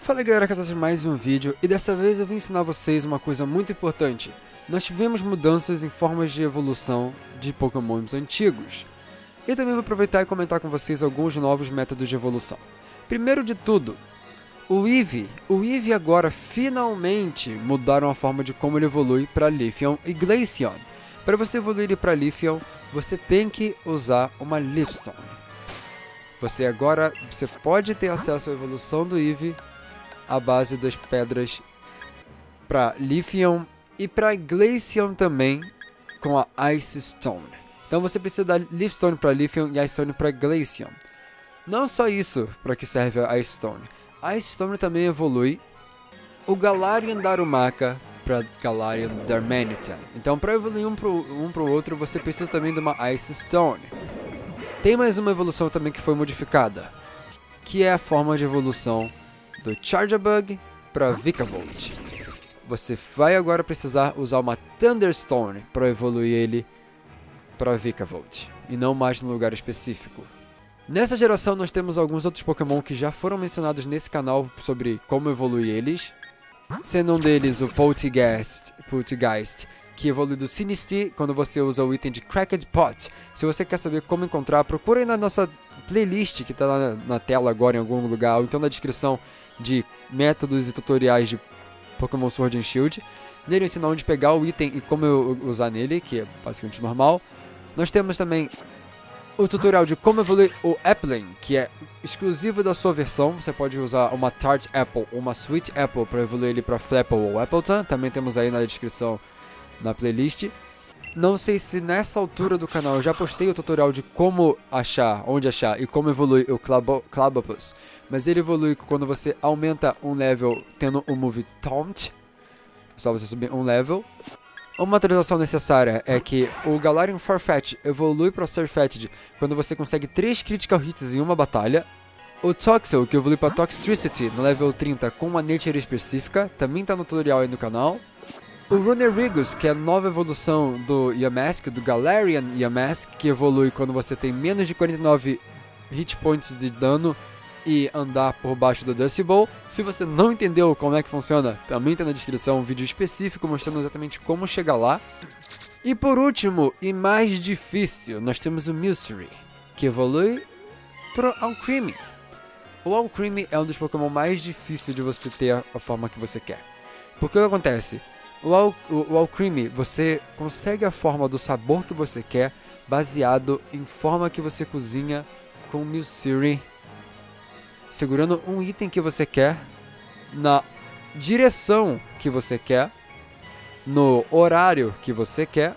Fala galera, que eu trouxe mais um vídeo e dessa vez eu vim ensinar vocês uma coisa muito importante. Nós tivemos mudanças em formas de evolução de Pokémons antigos. E também vou aproveitar e comentar com vocês alguns novos métodos de evolução. Primeiro de tudo, o Eevee agora finalmente mudaram a forma de como ele evolui para Leafeon e Glaceon. Para você evoluir para Leafeon, você tem que usar uma Leaf Stone. Você pode ter acesso à evolução do Eevee à base das pedras para Leafeon e para Glaceon também com a Ice Stone. Então você precisa da Leaf Stone para Leafeon e Ice Stone para Glaceon. Não só isso para que serve a Ice Stone. Ice Stone também evolui o Galarian Darumaka para Galarian Darmanitan. Então, para evoluir um pro outro, você precisa também de uma Ice Stone. Tem mais uma evolução também que foi modificada, que é a forma de evolução do Charjabug para Vickavolt. Você vai agora precisar usar uma Thunderstone para evoluir ele para Vickavolt, e não mais num lugar específico. Nessa geração nós temos alguns outros Pokémon que já foram mencionados nesse canal sobre como evoluir eles. Sendo um deles o Pultigeist, que evolui do Sinistir quando você usa o item de Cracked Pot. Se você quer saber como encontrar, procurem na nossa playlist que está na tela agora em algum lugar, ou então na descrição de métodos e tutoriais de Pokémon Sword and Shield. Nele eu ensino onde pegar o item e como eu usar nele, que é basicamente normal. Nós temos também o tutorial de como evoluir o Appling, que é exclusivo da sua versão. Você pode usar uma Tart Apple ou uma Sweet Apple para evoluir ele para Flapple ou Appleton. Também temos aí na descrição, na playlist. Não sei se nessa altura do canal eu já postei o tutorial de como achar, onde achar e como evoluir o Clabopus. Mas ele evolui quando você aumenta um level tendo o move Taunt. Só você subir um level. Uma atualização necessária é que o Galarian Farfetch'd evolui para o Sirfetted quando você consegue 3 critical hits em uma batalha. O Toxel, que evolui para Toxtricity no level 30 com uma nature específica, também está no tutorial aí no canal. O Runerigus, que é a nova evolução do Yamask, do Galarian Yamask, que evolui quando você tem menos de 49 hit points de dano e andar por baixo do Dust Bowl. Se você não entendeu como é que funciona, também tá na descrição um vídeo específico mostrando exatamente como chegar lá. E por último, e mais difícil, nós temos o Milcery, que evolui pro Alcremie. O Alcremie é um dos Pokémon mais difíceis de você ter a forma que você quer. Porque o que acontece? O Alcremie, você consegue a forma do sabor que você quer baseado em forma que você cozinha com o Milcery, segurando um item que você quer, na direção que você quer, no horário que você quer,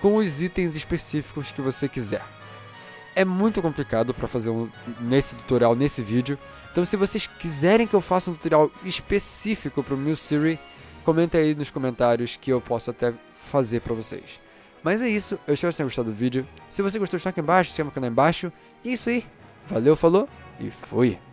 com os itens específicos que você quiser. É muito complicado para fazer nesse tutorial, nesse vídeo. Então se vocês quiserem que eu faça um tutorial específico para o Milcery, comenta aí nos comentários que eu posso até fazer para vocês. Mas é isso, eu espero que vocês tenham gostado do vídeo. Se você gostou, está aqui embaixo, se inscreva no canal embaixo. E é isso aí, valeu, falou e fui!